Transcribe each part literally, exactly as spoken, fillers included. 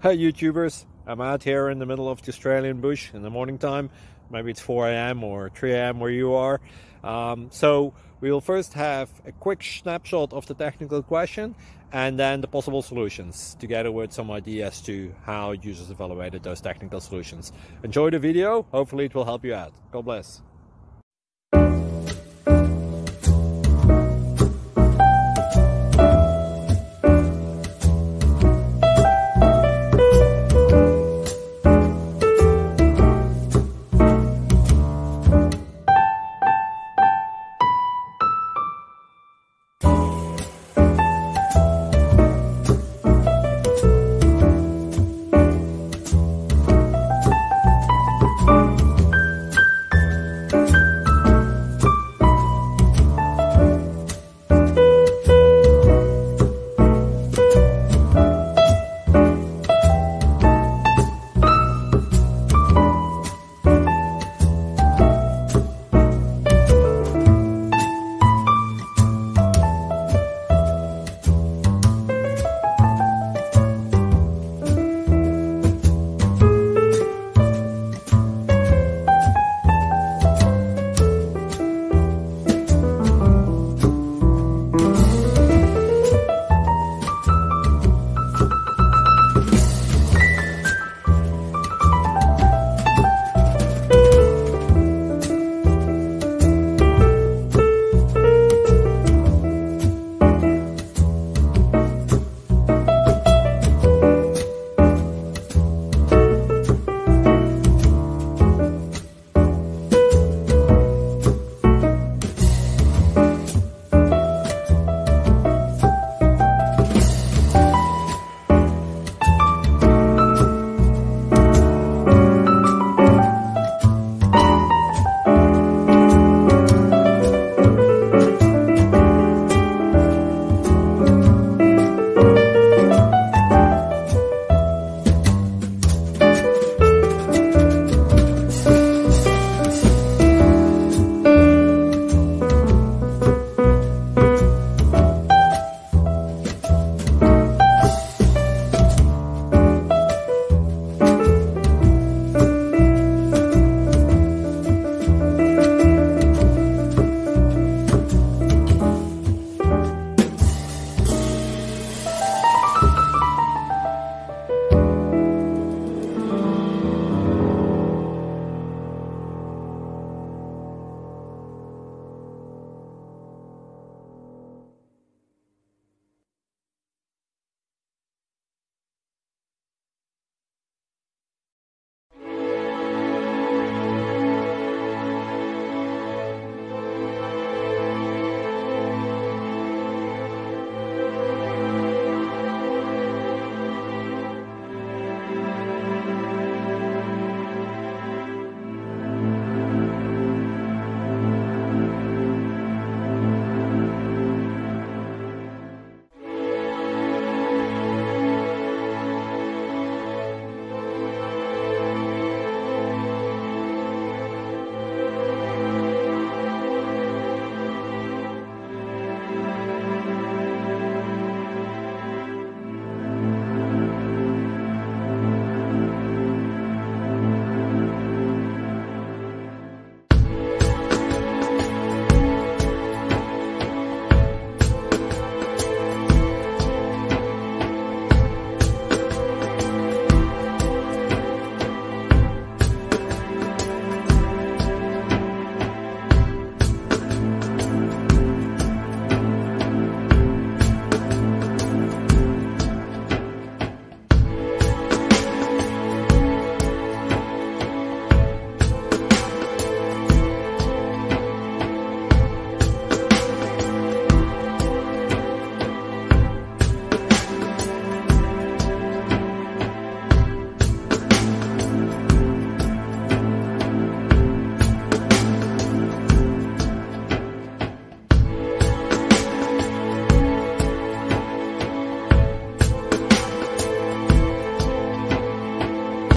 Hey YouTubers, I'm out here in the middle of the Australian bush in the morning time. Maybe it's four A M or three A M where you are. Um, so we will first have a quick snapshot of the technical question and then the possible solutions, together with some ideas to how users evaluated those technical solutions. Enjoy the video. Hopefully it will help you out. God bless.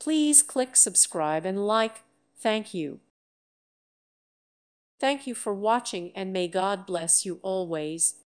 Please click subscribe and like. Thank you. Thank you for watching, and may God bless you always.